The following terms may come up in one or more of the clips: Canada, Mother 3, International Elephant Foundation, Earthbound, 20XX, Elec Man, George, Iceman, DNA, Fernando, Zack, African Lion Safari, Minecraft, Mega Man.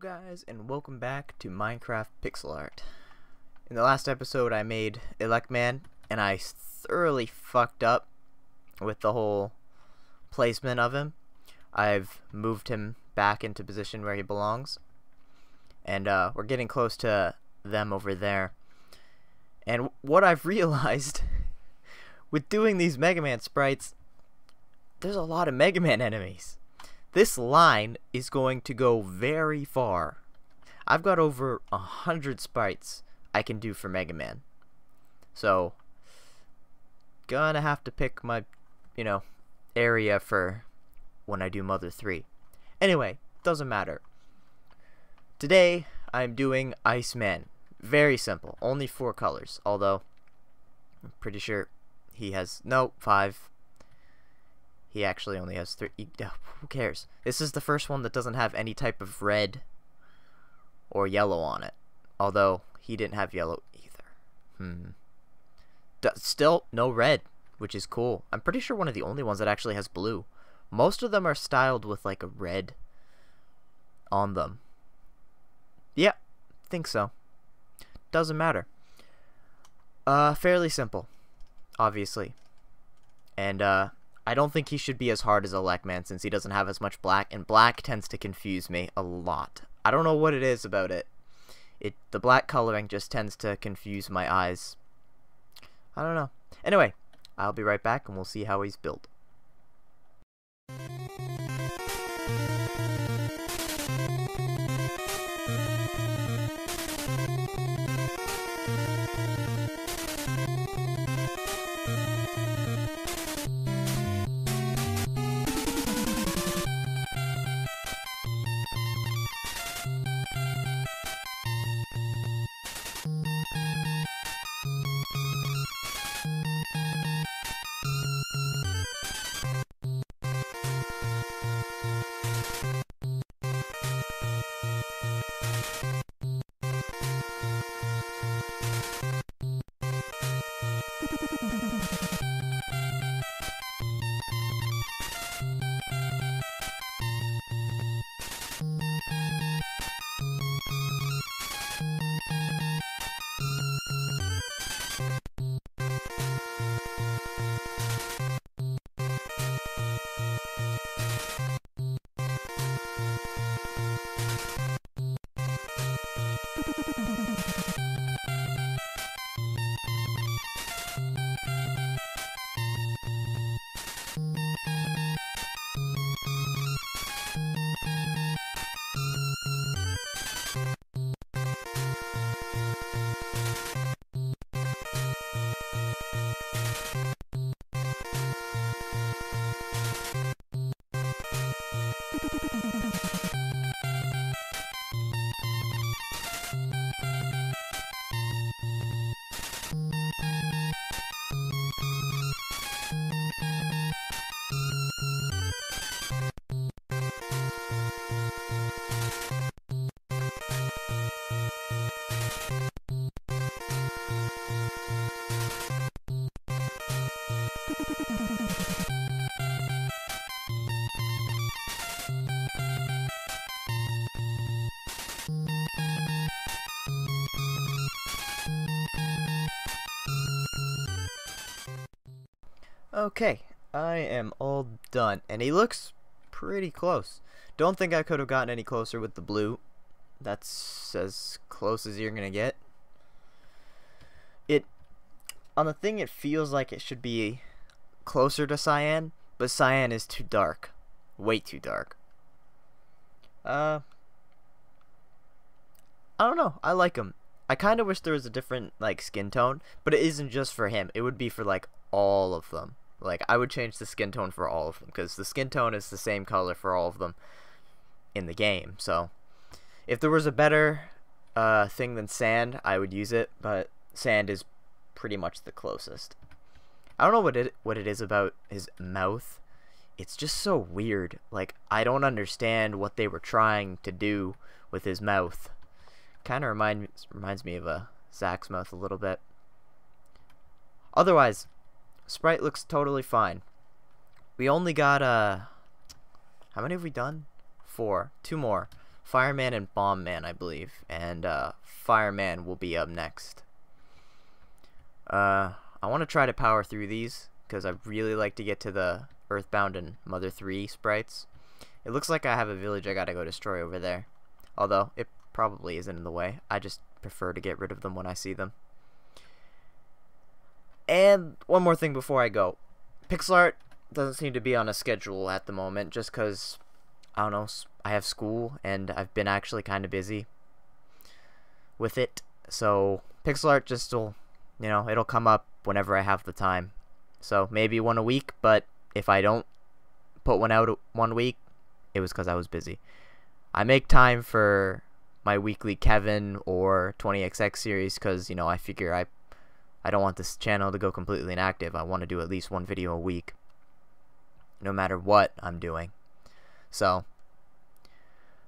Hello guys, and welcome back to Minecraft Pixel Art. In the last episode I made Elec Man, and I thoroughly fucked up with the whole placement of him. I've moved him back into position where he belongs, and we're getting close to them over there. And what I've realized with doing these Mega Man sprites, there's a lot of Mega Man enemies. This line is going to go very far. I've got over 100 sprites I can do for Mega Man. So, gonna have to pick my, area for when I do Mother 3. Anyway, doesn't matter. Today, I'm doing Iceman. Very simple. Only 4 colors. Although, I'm pretty sure he has, no, 5. He actually only has 3. Who cares? This is the first one that doesn't have any type of red or yellow on it. Although, he didn't have yellow either. Still, no red, which is cool. I'm pretty sure one of the only ones that actually has blue. Most of them are styled with, like, a red on them. Yeah, think so. Doesn't matter. Fairly simple, obviously. And, I don't think he should be as hard as Elec Man since he doesn't have as much black, and black tends to confuse me a lot. I don't know what it is about it. The black coloring just tends to confuse my eyes. I don't know. Anyway, I'll be right back and we'll see how he's built. Okay, I am all done, and he looks pretty close. Don't think I could have gotten any closer with the blue. That's as close as you're gonna get. On the thing, it feels like it should be closer to cyan, but cyan is too dark, way too dark. I don't know. I like him. I kind of wish there was a different like skin tone, but it isn't just for him. It would be for like all of them. Like, I would change the skin tone for all of them, because the skin tone is the same color for all of them in the game, so if there was a better thing than sand, I would use it, but sand is pretty much the closest. I don't know what it is about his mouth. It's just so weird. Like, I don't understand what they were trying to do with his mouth. Kind of reminds me of Zack's mouth a little bit. Otherwise, sprite looks totally fine. We only got how many have we done? 4. 2 more. Fireman and Bomb Man, I believe, and Fireman will be up next. I want to try to power through these because I really like to get to the Earthbound and Mother 3 sprites. It looks like I have a village I gotta go destroy over there, although it probably isn't in the way. I just prefer to get rid of them when I see them. And one more thing before I go. Pixel art doesn't seem to be on a schedule at the moment just because, I don't know, I have school and I've been actually kind of busy with it. So pixel art just will, you know, it'll come up whenever I have the time. So maybe one a week, but if I don't put one out one week, it was because I was busy. I make time for my weekly Kevin or 20XX series because, you know, I figure I don't want this channel to go completely inactive. I want to do at least one video a week, no matter what I'm doing. So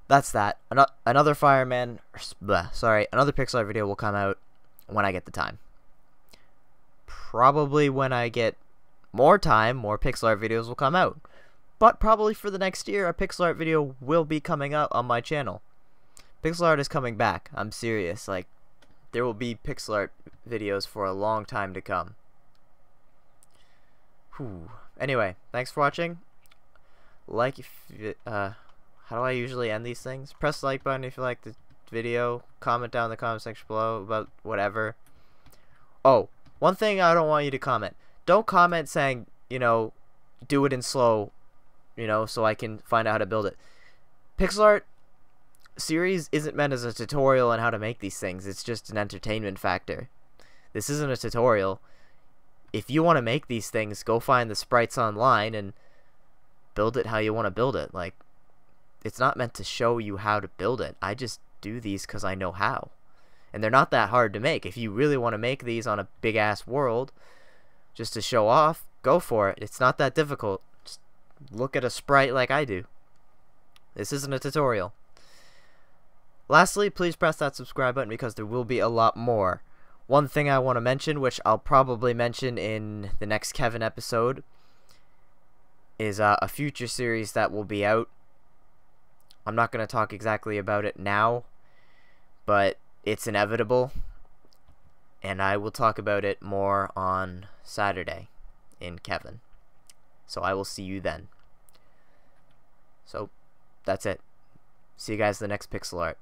that's that. Another Fireman, another Pixar video will come out when I get the time. Probably when I get more time, more pixel art videos will come out. But probably for the next year, a pixel art video will be coming up on my channel. Pixel art is coming back. I'm serious. Like, there will be pixel art videos for a long time to come. Whew. Anyway, thanks for watching. Like, how do I usually end these things? Press the like button if you like the video. Comment down in the comment section below about whatever. Oh, one thing I don't want you to comment. Don't comment saying, you know, do it in slow, you know, so I can find out how to build it. Pixel art series isn't meant as a tutorial on how to make these things. It's just an entertainment factor. This isn't a tutorial. If you want to make these things, go find the sprites online and build it how you want to build it. Like, it's not meant to show you how to build it. I just do these because I know how. And they're not that hard to make. If you really want to make these on a big-ass world, just to show off, go for it. It's not that difficult. Just look at a sprite like I do. This isn't a tutorial. Lastly, please press that subscribe button because there will be a lot more. One thing I want to mention, which I'll probably mention in the next Kevin episode, is a future series that will be out. I'm not going to talk exactly about it now, but it's inevitable. And I will talk about it more on Saturday in Kevin. So I will see you then. So that's it. See you guys in the next pixel art.